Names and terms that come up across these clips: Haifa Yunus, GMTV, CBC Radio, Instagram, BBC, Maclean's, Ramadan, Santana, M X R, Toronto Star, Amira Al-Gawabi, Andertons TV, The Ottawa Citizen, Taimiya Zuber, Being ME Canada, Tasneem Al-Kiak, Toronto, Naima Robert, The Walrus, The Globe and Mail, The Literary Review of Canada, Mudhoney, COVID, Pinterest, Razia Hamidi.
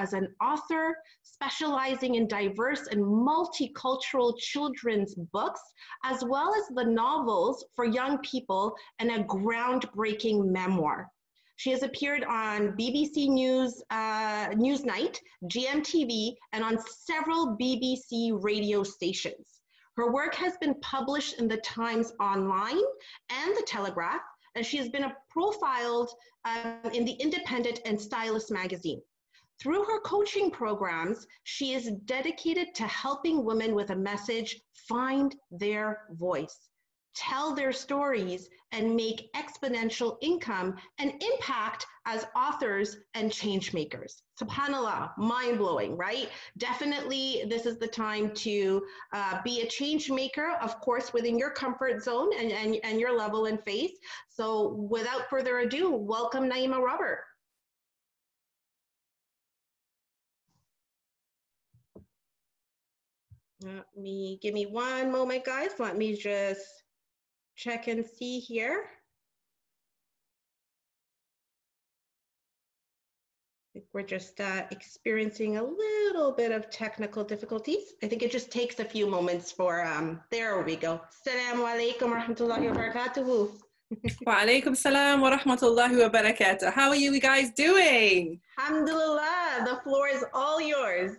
as an author, specializing in diverse and multicultural children's books, as well as the novels for young people, and a groundbreaking memoir. She has appeared on BBC News, Newsnight, GMTV, and on several BBC radio stations. Her work has been published in The Times Online and The Telegraph, and she has been profiled in The Independent and Stylist magazine. Through her coaching programs, she is dedicated to helping women with a message find their voice, tell their stories, and make exponential income and impact as authors and change makers. SubhanAllah, mind-blowing, right? Definitely, this is the time to be a change maker, of course, within your comfort zone and your level and faith. So without further ado, welcome Naima Robert. Give me one moment, guys. Let me just check and see here. I think we're just experiencing a little bit of technical difficulties. I think it just takes a few moments for, there we go. Assalamu alaikum wa rahmatullahi wa barakatuhu. Wa alaikum salam wa rahmatullahi wa barakatuh. How are you guys doing? Alhamdulillah, the floor is all yours.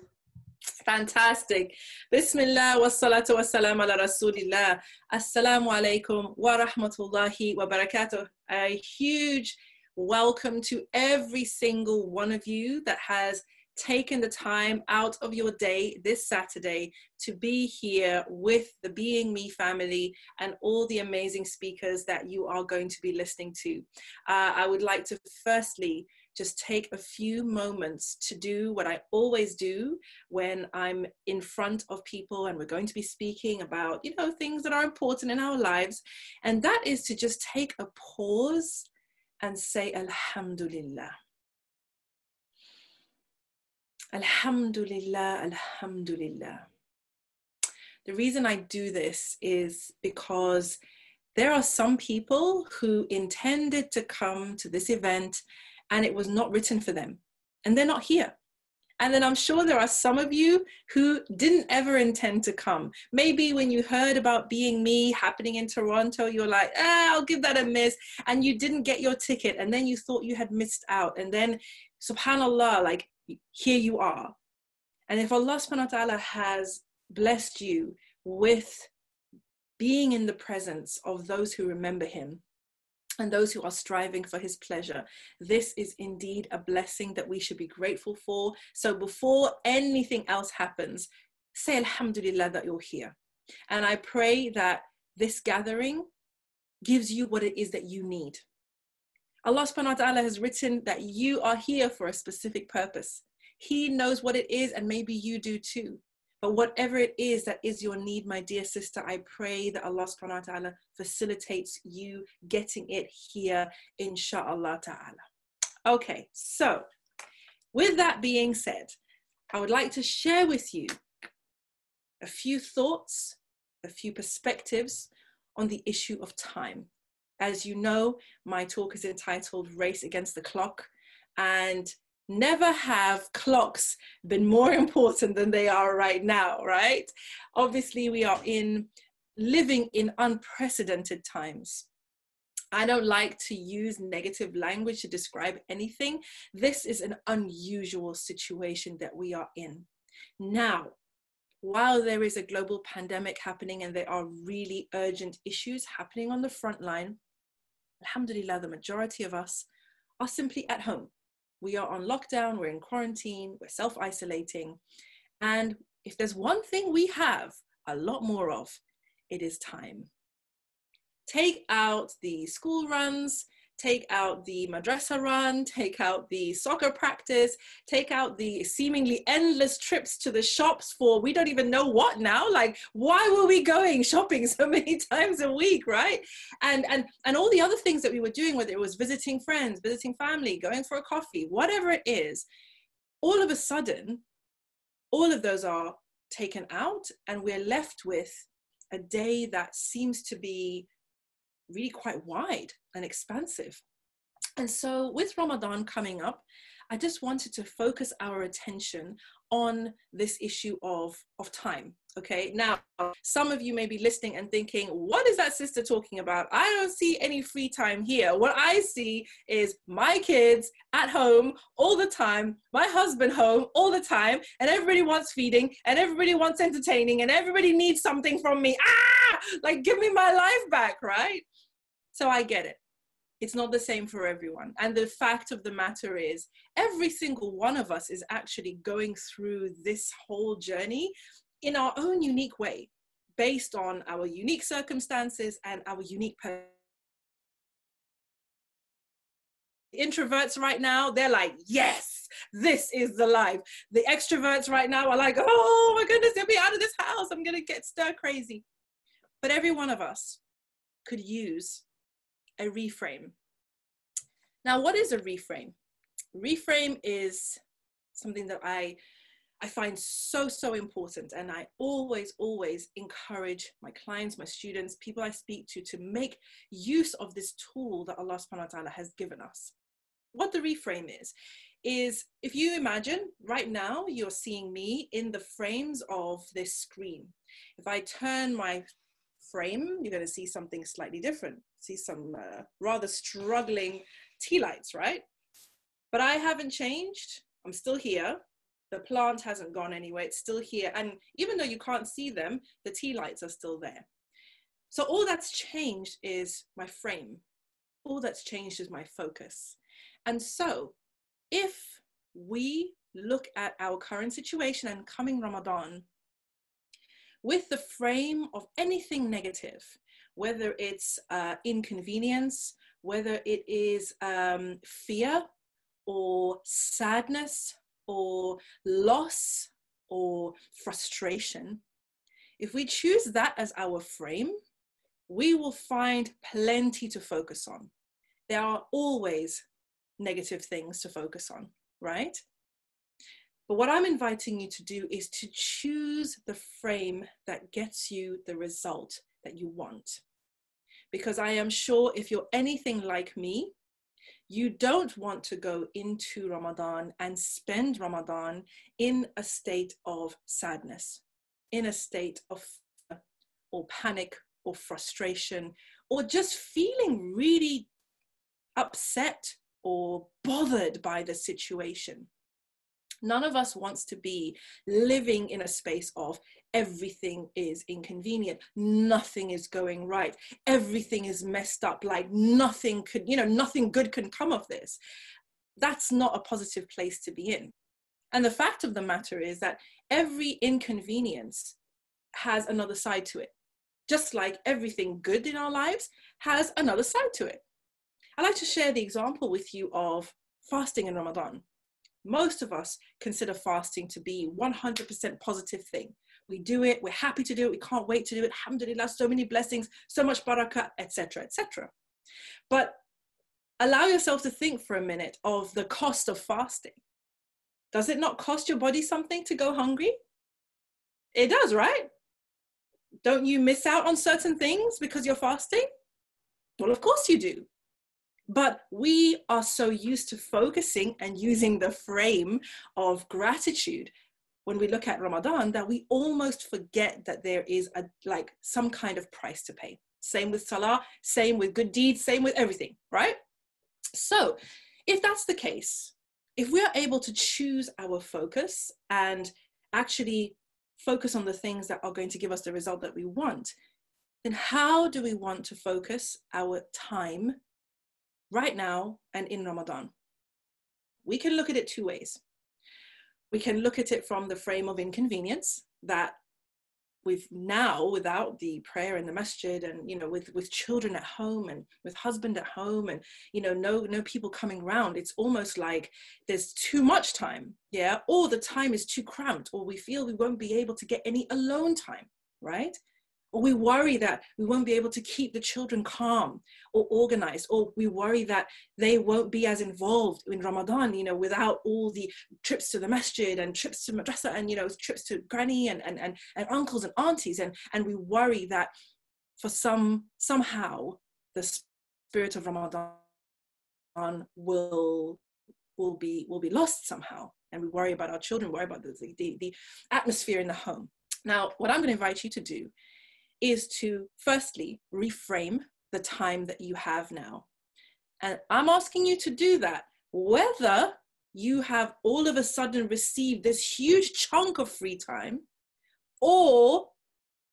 Fantastic. Bismillah wa salatu wa salam ala rasulillah. Assalamu alaikum wa rahmatullahi wa barakatuh. A huge welcome to every single one of you that has taken the time out of your day this Saturday to be here with the Being Me family and all the amazing speakers that you are going to be listening to. I would like to firstly just take a few moments to do what I always do when I'm in front of people and we're going to be speaking about, you know, things that are important in our lives. And that is to just take a pause and say, Alhamdulillah. Alhamdulillah, Alhamdulillah. The reason I do this is because there are some people who intended to come to this event and it was not written for them, and they're not here. And then I'm sure there are some of you who didn't ever intend to come. Maybe when you heard about Being Me happening in Toronto, you're like, ah, I'll give that a miss, and you didn't get your ticket, and then you thought you had missed out, and then, subhanAllah, like, here you are. And if Allah subhanahu wa ta'ala has blessed you with being in the presence of those who remember him, and those who are striving for his pleasure. This is indeed a blessing that we should be grateful for. So before anything else happens, say Alhamdulillah that you're here. And I pray that this gathering gives you what it is that you need. Allah subhanahu wa ta'ala has written that you are here for a specific purpose. He knows what it is, and maybe you do too. But whatever it is that is your need, my dear sister, I pray that Allah subhanahu wa ta'ala facilitates you getting it here, insha'Allah ta'ala. Okay, so with that being said, I would like to share with you a few thoughts, a few perspectives on the issue of time. As you know, my talk is entitled Race Against the Clock, and never have clocks been more important than they are right now, right? Obviously, we are living in unprecedented times. I don't like to use negative language to describe anything. This is an unusual situation that we are in. Now, while there is a global pandemic happening and there are really urgent issues happening on the front line, alhamdulillah, the majority of us are simply at home. We are on lockdown, we're in quarantine, we're self-isolating. And if there's one thing we have a lot more of, it is time. Take out the school runs, take out the madrasa run, take out the soccer practice, take out the seemingly endless trips to the shops for we don't even know what now, like why were we going shopping so many times a week, right? And all the other things that we were doing, whether it was visiting friends, visiting family, going for a coffee, whatever it is, all of a sudden, all of those are taken out and we're left with a day that seems to be really quite wide and expansive. And so with Ramadan coming up, I just wanted to focus our attention on this issue of time. Okay, now some of you may be listening and thinking, what is that sister talking about? I don't see any free time here. What I see is my kids at home all the time, my husband home all the time, and everybody wants feeding and everybody wants entertaining and everybody needs something from me. Ah, like give me my life back, right? So I get it. It's not the same for everyone. And the fact of the matter is, every single one of us is actually going through this whole journey in our own unique way, based on our unique circumstances and our unique person. Introverts right now, they're like, yes, this is the life. The extroverts right now are like, oh my goodness, they'll be out of this house. I'm gonna get stir crazy. But every one of us could use a reframe. Now, what is a reframe? Reframe is something that I find so, so important. And I always, always encourage my clients, my students, people I speak to make use of this tool that Allah subhanahu wa ta'ala has given us. What the reframe is if you imagine right now, you're seeing me in the frames of this screen. If I turn my frame, you're gonna see something slightly different. See some rather struggling tea lights, right? But I haven't changed, I'm still here. The plant hasn't gone anywhere, it's still here. And even though you can't see them, the tea lights are still there. So all that's changed is my frame. All that's changed is my focus. And so if we look at our current situation and coming Ramadan with the frame of anything negative, whether it's inconvenience, whether it is fear or sadness, or loss, or frustration, if we choose that as our frame, we will find plenty to focus on. There are always negative things to focus on, right? But what I'm inviting you to do is to choose the frame that gets you the result that you want. Because I am sure if you're anything like me, you don't want to go into Ramadan and spend Ramadan in a state of sadness, in a state of fear or panic or frustration, or just feeling really upset or bothered by the situation. None of us wants to be living in a space of everything is inconvenient, nothing is going right, everything is messed up, like nothing could, you know, nothing good can come of this. That's not a positive place to be in. And the fact of the matter is that every inconvenience has another side to it, just like everything good in our lives has another side to it. I'd like to share the example with you of fasting in Ramadan. Most of us consider fasting to be 100% positive thing. We do it, we're happy to do it, we can't wait to do it, alhamdulillah, so many blessings, so much barakah, etc., etc. But allow yourself to think for a minute of the cost of fasting. Does it not cost your body something to go hungry? It does, right? Don't you miss out on certain things because you're fasting? Well, of course you do. But we are so used to focusing and using the frame of gratitude when we look at Ramadan that we almost forget that there is like some kind of price to pay. Same with Salah, same with good deeds, same with everything, right? So if that's the case, if we are able to choose our focus and actually focus on the things that are going to give us the result that we want, then how do we want to focus our time right now and in Ramadan? We can look at it two ways. We can look at it from the frame of inconvenience that we've now, without the prayer in the masjid and, you know, with children at home and with husband at home and, you know, no people coming round, it's almost like there's too much time, yeah? Or the time is too cramped, or we feel we won't be able to get any alone time, right? Or we worry that we won't be able to keep the children calm or organized, or we worry that they won't be as involved in Ramadan, you know, without all the trips to the masjid and trips to madrasa and, you know, trips to granny and uncles and aunties. And we worry that for somehow the spirit of Ramadan will will be lost somehow. And we worry about our children, worry about the atmosphere in the home. Now, what I'm going to invite you to do is to firstly reframe the time that you have now. And I'm asking you to do that, whether you have all of a sudden received this huge chunk of free time, or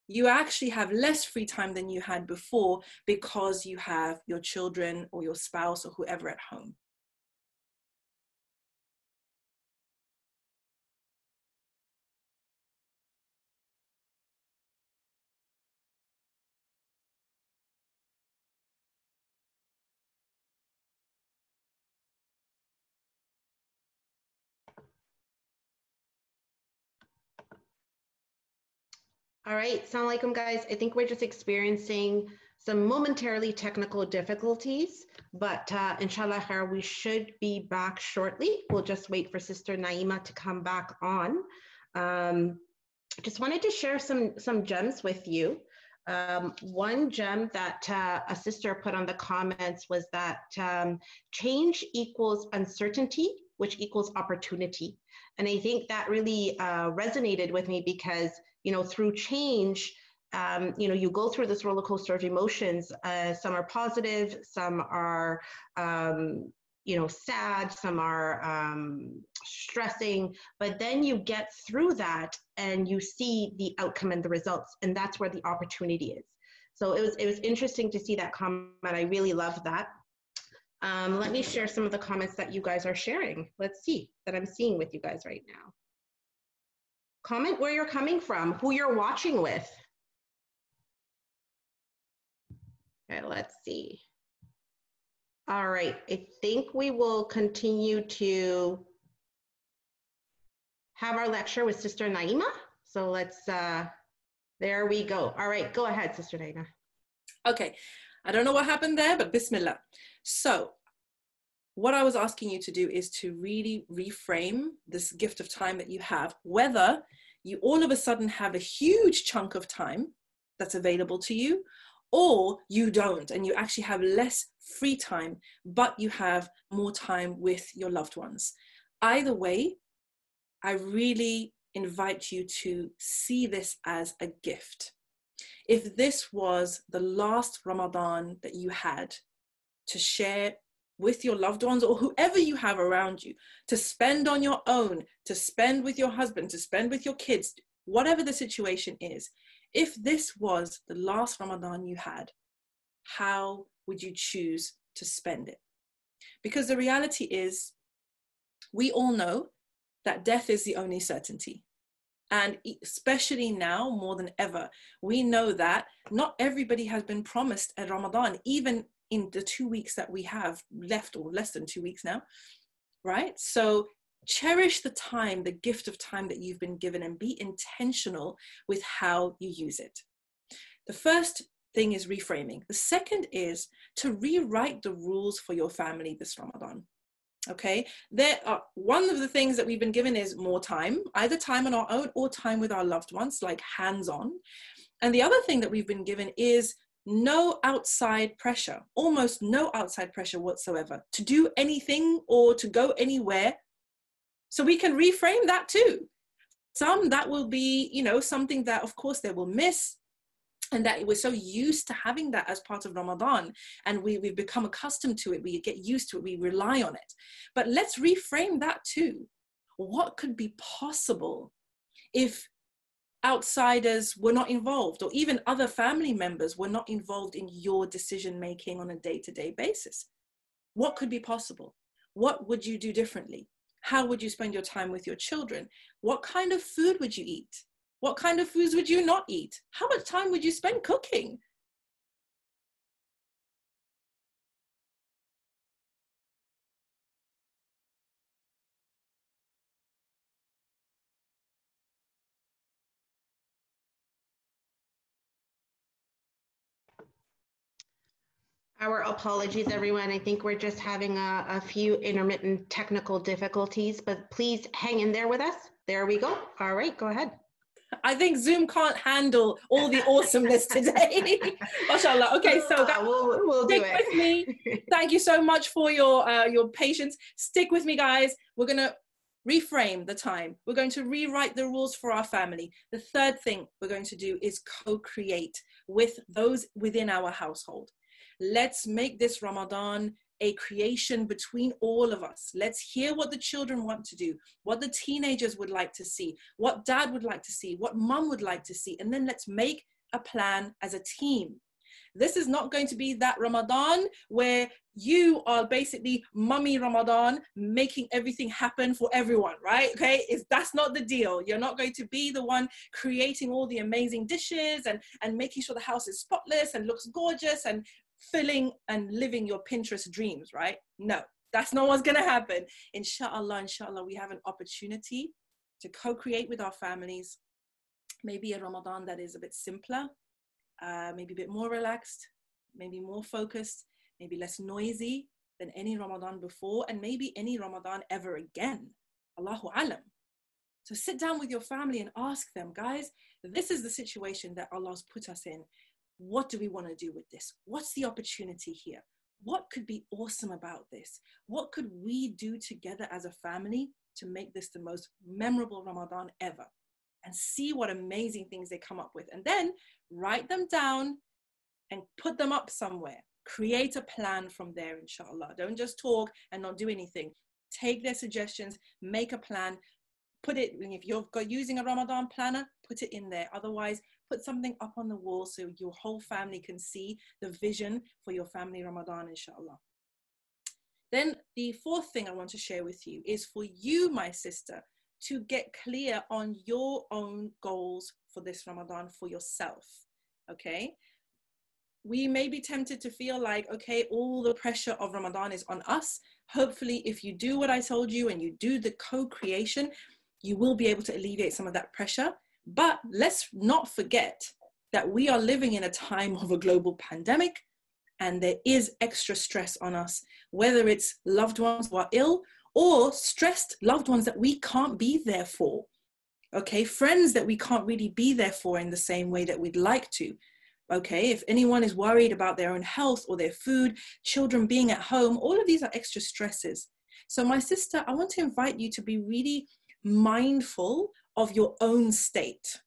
you actually have less free time than you had before because you have your children or your spouse or whoever at home. All right, Assalamualaikum guys. I think we're just experiencing some momentarily technical difficulties, but inshallah khair, we should be back shortly. We'll just wait for Sister Naima to come back on. Just wanted to share some gems with you. One gem that a sister put on the comments was that change equals uncertainty, which equals opportunity. And I think that really resonated with me because, you know, through change, you know, you go through this roller coaster of emotions. Some are positive, some are, you know, sad, some are stressing, but then you get through that and you see the outcome and the results, and that's where the opportunity is. So it was interesting to see that comment. I really love that. Let me share some of the comments that you guys are sharing. Let's see, that I'm seeing with you guys right now. Comment where you're coming from, who you're watching with. Okay, let's see. All right, I think we will continue to have our lecture with Sister Naima. So let's, there we go. All right, go ahead, Sister Naima. Okay, I don't know what happened there, but bismillah. So what I was asking you to do is to really reframe this gift of time that you have, whether you all of a sudden have a huge chunk of time that's available to you, or you don't, and you actually have less free time, but you have more time with your loved ones. Either way, I really invite you to see this as a gift. If this was the last Ramadan that you had to share with your loved ones or whoever you have around you, to spend on your own, to spend with your husband, to spend with your kids, whatever the situation is, if this was the last Ramadan you had, how would you choose to spend it? Because the reality is, we all know that death is the only certainty. And especially now, more than ever, we know that not everybody has been promised a Ramadan, even in the 2 weeks that we have left, or less than 2 weeks now, right? So cherish the time, the gift of time that you've been given, and be intentional with how you use it. The first thing is reframing. The second is to rewrite the rules for your family this Ramadan. Okay, there are, one of the things that we've been given is more time, either time on our own or time with our loved ones, like hands-on. And the other thing that we've been given is no outside pressure, almost no outside pressure whatsoever to do anything or to go anywhere. So we can reframe that too. Some that will be, you know, something that of course they will miss, and that we're so used to having that as part of Ramadan, and we've become accustomed to it, we get used to it, we rely on it. But let's reframe that too. What could be possible if outsiders were not involved, or even other family members were not involved in your decision making on a day-to-day basis? What could be possible? What would you do differently? How would you spend your time with your children? What kind of food would you eat? What kind of foods would you not eat? How much time would you spend cooking? Our apologies, everyone. I think we're just having a few intermittent technical difficulties, but please hang in there with us. There we go. All right, go ahead. I think Zoom can't handle all the awesomeness today. MashaAllah. Okay, so that we'll do it. With me. Thank you so much for your patience. Stick with me, guys. We're going to reframe the time. We're going to rewrite the rules for our family. The third thing we're going to do is co-create with those within our household. Let's make this Ramadan a creation between all of us. Let's hear what the children want to do, what the teenagers would like to see, what dad would like to see, what mum would like to see, and then let's make a plan as a team. This is not going to be that Ramadan where you are basically mummy Ramadan making everything happen for everyone, right? Okay, that's not the deal. You're not going to be the one creating all the amazing dishes and making sure the house is spotless and looks gorgeous and filling and living your Pinterest dreams, right? No, that's not what's going to happen. Inshallah, inshallah, we have an opportunity to co-create with our families. Maybe a Ramadan that is a bit simpler, maybe a bit more relaxed, maybe more focused, maybe less noisy than any Ramadan before, and maybe any Ramadan ever again. Allahu alam. So sit down with your family and ask them, guys, this is the situation that Allah's put us in. What do we want to do with this? What's the opportunity here? What could be awesome about this? What could we do together as a family to make this the most memorable Ramadan ever? And see what amazing things they come up with. And then write them down and put them up somewhere. Create a plan from there, inshallah. Don't just talk and not do anything. Take their suggestions, make a plan, put it, if you're using a Ramadan planner, put it in there. Otherwise, put something up on the wall so your whole family can see the vision for your family Ramadan, inshallah. Then the fourth thing I want to share with you is for you, my sister, to get clear on your own goals for this Ramadan for yourself, okay? We may be tempted to feel like, okay, all the pressure of Ramadan is on us. Hopefully, if you do what I told you and you do the co-creation, you will be able to alleviate some of that pressure. But let's not forget that we are living in a time of a global pandemic and there is extra stress on us, whether it's loved ones who are ill or stressed loved ones that we can't be there for, okay? Friends that we can't really be there for in the same way that we'd like to, okay? If anyone is worried about their own health or their food, children being at home, all of these are extra stresses. So my sister, I want to invite you to be really mindful of your own state.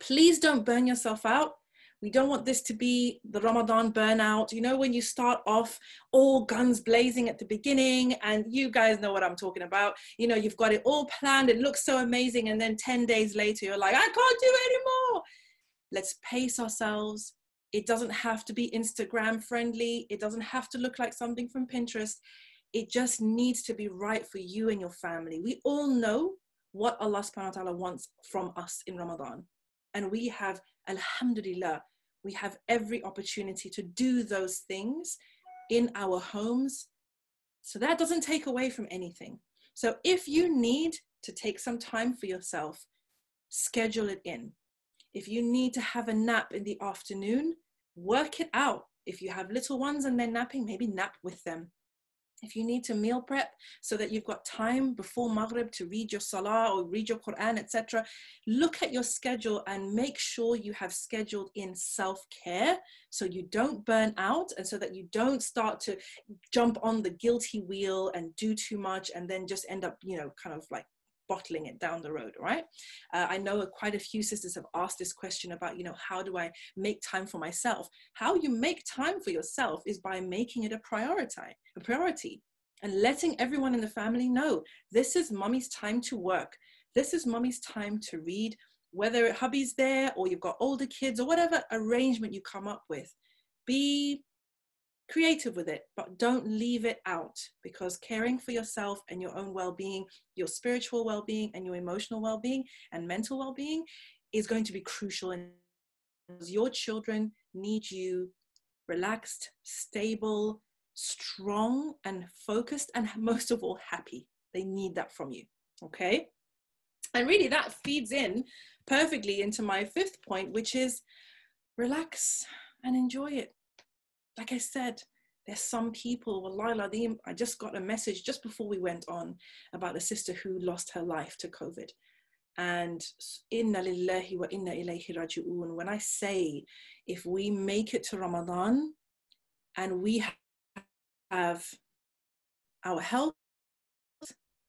Please don't burn yourself out. We don't want this to be the Ramadan burnout. You know, when you start off all guns blazing at the beginning, and you guys know what I'm talking about. You know, you've got it all planned. It looks so amazing. And then 10 days later, you're like, I can't do it anymore. Let's pace ourselves. It doesn't have to be Instagram friendly. It doesn't have to look like something from Pinterest. It just needs to be right for you and your family. We all know what Allah subhanahu wa ta'ala wants from us in Ramadan. And we have, alhamdulillah, we have every opportunity to do those things in our homes. So that doesn't take away from anything. So if you need to take some time for yourself, schedule it in. If you need to have a nap in the afternoon, work it out. If you have little ones and they're napping, maybe nap with them. If you need to meal prep so that you've got time before Maghrib to read your Salah or read your Quran, etc., look at your schedule and make sure you have scheduled in self-care so you don't burn out and so that you don't start to jump on the guilty wheel and do too much and then just end up, you know, kind of like bottling it down the road, right? I know quite a few sisters have asked this question about, you know, how do I make time for myself? How you make time for yourself is by making it a priority, and letting everyone in the family know, this is mummy's time to work. This is mummy's time to read, whether hubby's there or you've got older kids or whatever arrangement you come up with. Be creative with it, but don't leave it out, because caring for yourself and your own well-being, your spiritual well-being and your emotional well-being and mental well-being is going to be crucial. And your children need you relaxed, stable, strong and focused, and most of all, happy. They need that from you, okay? And really that feeds in perfectly into my fifth point, which is relax and enjoy it. Like I said, there's some people, wallahi, I just got a message just before we went on about a sister who lost her life to COVID. And inna lillahi wa inna ilayhi raji'un. When I say, if we make it to Ramadan and we have our health,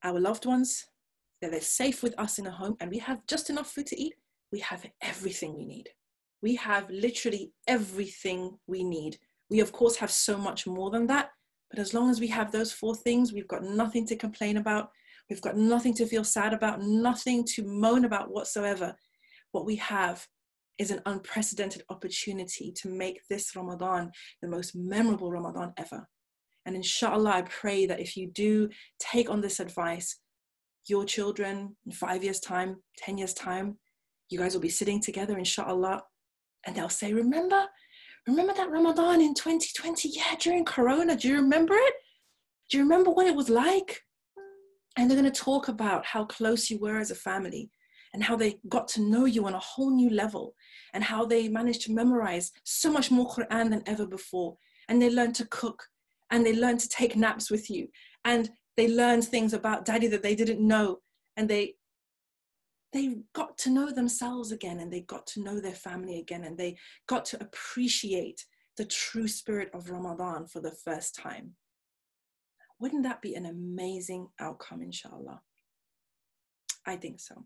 our loved ones, that they're safe with us in a home, and we have just enough food to eat, we have everything we need. We have literally everything we need. We of course have so much more than that, but as long as we have those four things, we've got nothing to complain about. We've got nothing to feel sad about, nothing to moan about whatsoever. What we have is an unprecedented opportunity to make this Ramadan the most memorable Ramadan ever. And inshallah, I pray that if you do take on this advice, your children in 5 years' time, 10 years' time, you guys will be sitting together, inshallah, and they'll say, remember that Ramadan in 2020? Yeah, during Corona, do you remember it? Do you remember what it was like? And they're going to talk about how close you were as a family and how they got to know you on a whole new level and how they managed to memorize so much more Quran than ever before. And they learned to cook and they learned to take naps with you. And they learned things about daddy that they didn't know. And they got to know themselves again, and they got to know their family again, and they got to appreciate the true spirit of Ramadan for the first time. Wouldn't that be an amazing outcome, inshallah? I think so.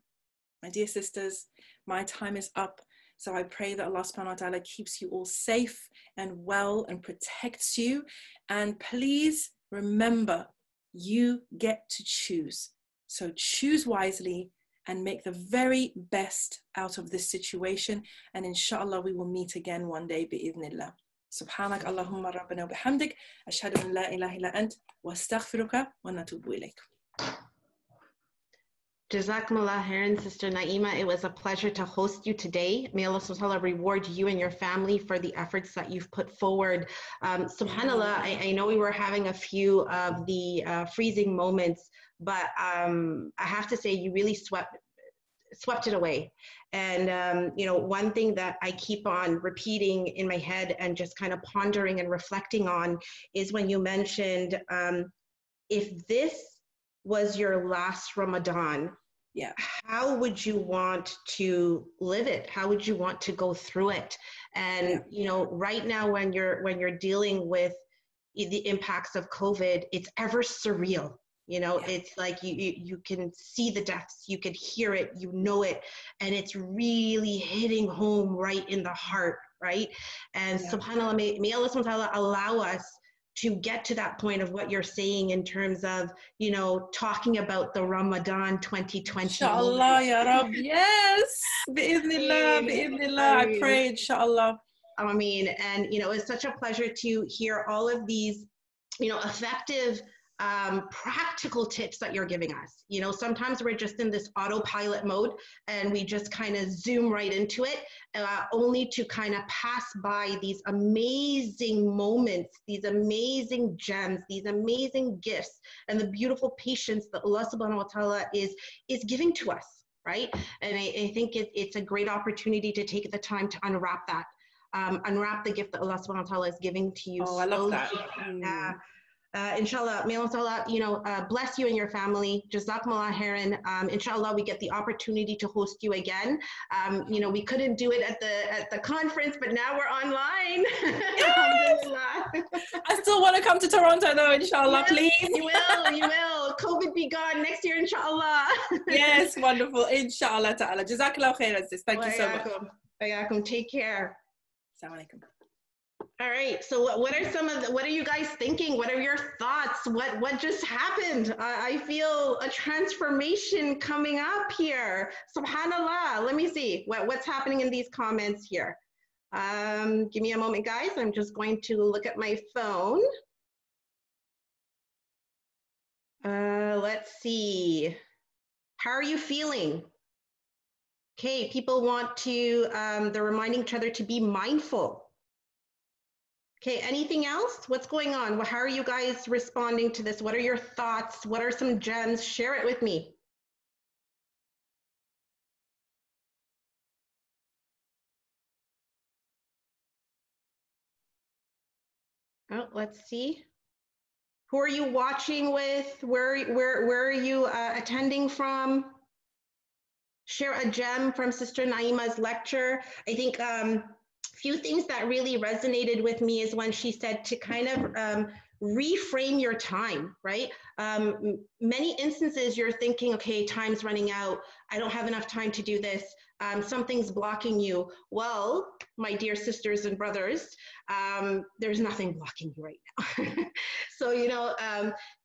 My dear sisters, my time is up. So I pray that Allah subhanahu wa ta'ala keeps you all safe and well and protects you. And please remember, you get to choose. So choose wisely and make the very best out of this situation. And inshallah, we will meet again one day, bi'idhnillah. Subhanak Allahumma rabbana wa bihamdik. Ashhadu an la ilaha illa ant. Wa astaghfiruka wa natubu ilayk. Jazakumullah khairan, Sister Naima. It was a pleasure to host you today. May Allah subhanahu wa ta'ala reward you and your family for the efforts that you've put forward. SubhanAllah, I know we were having a few of the freezing moments, but I have to say you really swept it away. And, you know, one thing that I keep on repeating in my head and just kind of pondering and reflecting on is when you mentioned, if this was your last Ramadan, yeah, how would you want to live it? How would you want to go through it? And, yeah, you know, right now when you're dealing with the impacts of COVID, it's ever surreal. You know, yeah, it's like you can see the deaths, you can hear it, you know it, and it's really hitting home right in the heart, right? And yeah, SubhanAllah, may Allah subhanahu wa ta'ala allow us to get to that point of what you're saying in terms of, you know, talking about the Ramadan 2020. Inshallah, ya Rabbi, yes, bi'idhnillah, I pray, inshallah. I mean, and, you know, it's such a pleasure to hear all of these, you know, effective, practical tips that you're giving us. You know, sometimes we're just in this autopilot mode and we just kind of zoom right into it, only to kind of pass by these amazing moments, these amazing gems, these amazing gifts, and the beautiful patience that Allah subhanahu wa ta'ala is giving to us, right? And I think it's a great opportunity to take the time to unwrap that, unwrap the gift that Allah subhanahu wa ta'ala is giving to you. Oh, I love that. Inshallah, may Allah, you know, bless you and your family. Jazakumullah khairan. Inshallah, we get the opportunity to host you again. You know, we couldn't do it at the conference, but now we're online. Yes! I still want to come to Toronto though, inshallah, yes, please. You will. COVID be gone next year, inshallah. Yes, wonderful. Inshallah ta'ala. Jazakallah khairan, sis. Thank you so much. Bayakum. Take care. Assalamu alaikum. All right. So what are you guys thinking? What are your thoughts? What just happened? I feel a transformation coming up here. SubhanAllah. Let me see what's happening in these comments here. Give me a moment, guys. I'm just going to look at my phone. Let's see. How are you feeling? Okay. People want to, they're reminding each other to be mindful. Okay, anything else? What's going on? How are you guys responding to this? What are your thoughts? What are some gems? Share it with me. Oh, let's see. Who are you watching with? Where are you attending from? share a gem from Sister Naima's lecture. I think few things that really resonated with me is when she said to kind of reframe your time, right? Many instances you're thinking, okay, time's running out. I don't have enough time to do this. Something's blocking you. Well, my dear sisters and brothers, there's nothing blocking you right now. So, you know,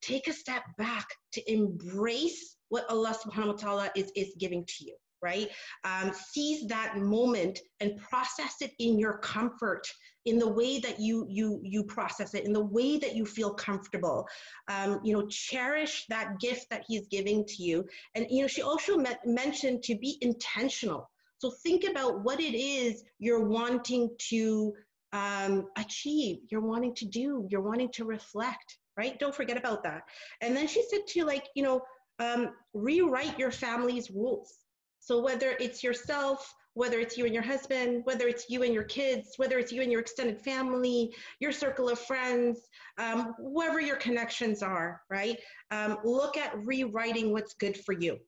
take a step back to embrace what Allah subhanahu wa ta'ala is giving to you, right? Seize that moment and process it in your comfort, in the way that you process it, in the way that you feel comfortable. You know, cherish that gift that he's giving to you. And, you know, she also mentioned to be intentional. So think about what it is you're wanting to achieve, you're wanting to do, you're wanting to reflect, right? Don't forget about that. And then she said to, like, you know, rewrite your family's rules. So whether it's yourself, whether it's you and your husband, whether it's you and your kids, whether it's you and your extended family, your circle of friends, whoever your connections are, right? Look at rewriting what's good for you.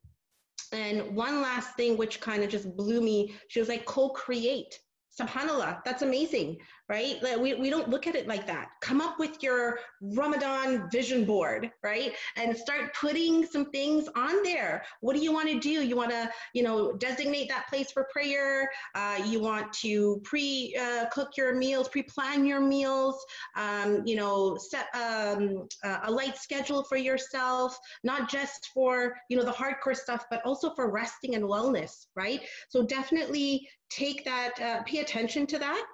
And one last thing, which kind of just blew me, she was like, co-create. SubhanAllah, that's amazing, right? Like, we don't look at it like that. Come up with your Ramadan vision board, right? And start putting some things on there. What do you want to do? You want to, you know, designate that place for prayer. You want to pre-cook your meals, pre-plan your meals, you know, set a light schedule for yourself, not just for, you know, the hardcore stuff, but also for resting and wellness, right? So definitely take that, pay attention to that.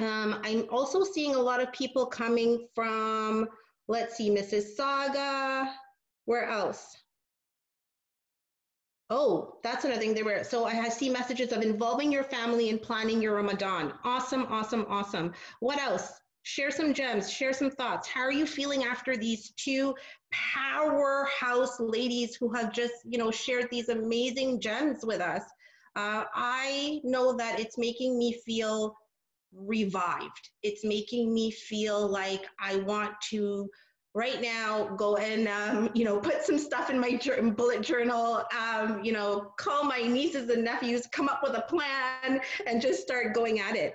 I'm also seeing a lot of people coming from, let's see, Mrs. Saga, where else? Oh, that's another thing they were. So I see messages of involving your family in planning your Ramadan. Awesome, awesome, awesome. What else? Share some gems, share some thoughts. How are you feeling after these two powerhouse ladies who have just, you know, shared these amazing gems with us? I know that it's making me feel revived. It's making me feel like I want to right now go and, you know, put some stuff in my bullet journal, you know, call my nieces and nephews, come up with a plan and just start going at it.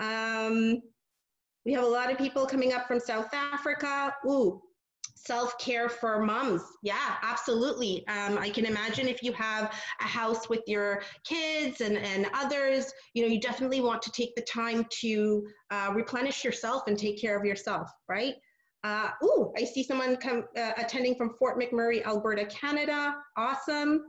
We have a lot of people coming up from South Africa. Ooh, self-care for moms. Yeah, absolutely. I can imagine if you have a house with your kids and others, you know, you definitely want to take the time to replenish yourself and take care of yourself, right? Ooh, I see someone attending from Fort McMurray, Alberta, Canada. Awesome.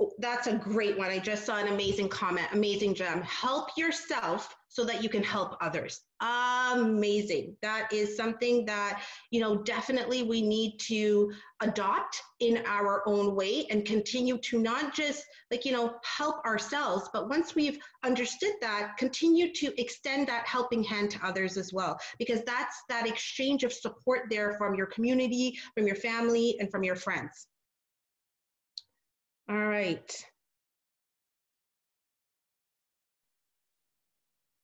Oh, that's a great one. I just saw an amazing comment, amazing gem. Help yourself so that you can help others. Amazing. That is something that, you know, definitely we need to adopt in our own way and continue to not just, like, you know, help ourselves, but once we've understood that, continue to extend that helping hand to others as well, because that's that exchange of support there from your community, from your family, and from your friends. All right.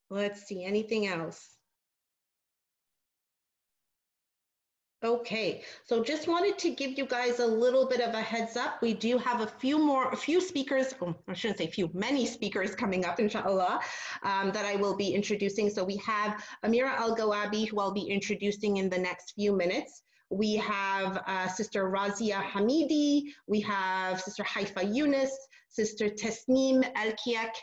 Let's see, anything else? Okay, so just wanted to give you guys a little bit of a heads up. We do have a few speakers, oh, I shouldn't say few, many speakers coming up, inshallah, that I will be introducing. So we have Amira Al-Gawabi, who I'll be introducing in the next few minutes. We have Sister Razia Hamidi. We have Sister Haifa Yunus, Sister Tasneem Al-Kiak,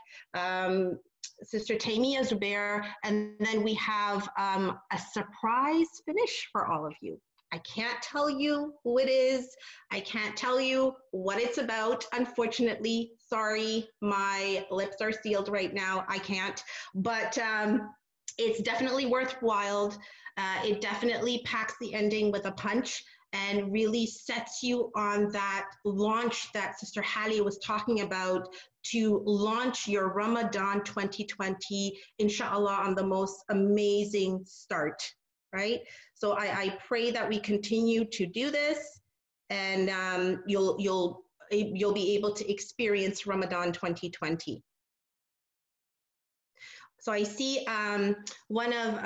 Sister Taimiya Zuber, and then we have a surprise finish for all of you. I can't tell you who it is. I can't tell you what it's about, unfortunately. Sorry, my lips are sealed right now. I can't, but it's definitely worthwhile. It definitely packs the ending with a punch and really sets you on that launch that Sister Halia was talking about, to launch your Ramadan 2020, inshallah, on the most amazing start, right? So I pray that we continue to do this, and you'll be able to experience Ramadan 2020. So I see one of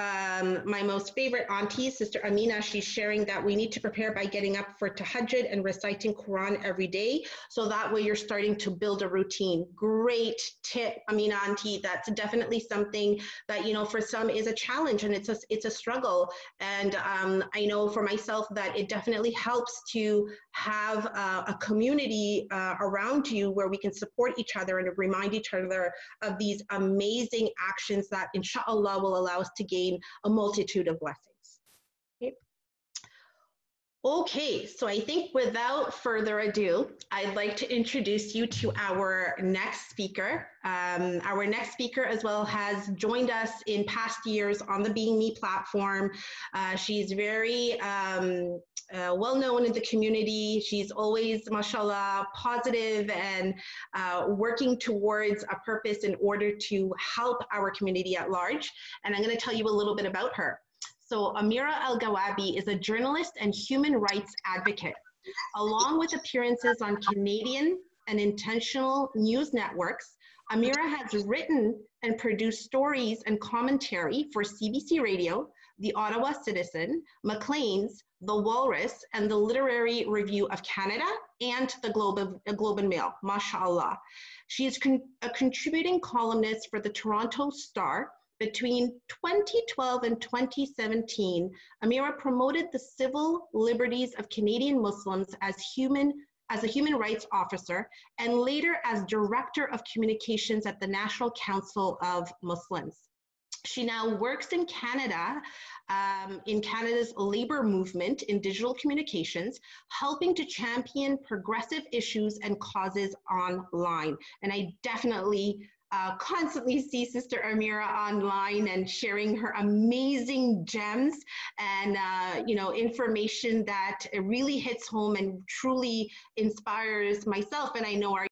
my most favorite aunties, Sister Amina, she's sharing that we need to prepare by getting up for tahajjud and reciting Quran every day. So that way you're starting to build a routine. Great tip, Amina auntie. That's definitely something that, you know, for some is a challenge and it's a struggle. And I know for myself that it definitely helps to have a community around you where we can support each other and remind each other of these amazing actions that inshallah will allow us to gain a multitude of blessings. Okay. Okay, so I think without further ado, I'd like to introduce you to our next speaker. Our next speaker as well has joined us in past years on the Being Me platform. She's very well known in the community. She's always, mashallah, positive and working towards a purpose in order to help our community at large. And I'm going to tell you a little bit about her. So Amira Al-Gawabi is a journalist and human rights advocate. Along with appearances on Canadian and international news networks, Amira has written and produced stories and commentary for CBC Radio, The Ottawa Citizen, Maclean's, The Walrus, and The Literary Review of Canada, and The Globe and Mail, mashallah. She is a contributing columnist for the Toronto Star. Between 2012 and 2017, Amira promoted the civil liberties of Canadian Muslims as a human rights officer, and later as director of communications at the National Council of Muslims. She now works in Canada, in Canada's labor movement in digital communications, helping to champion progressive issues and causes online. And I definitely constantly see Sister Amira online and sharing her amazing gems and you know, information that really hits home and truly inspires myself and I know our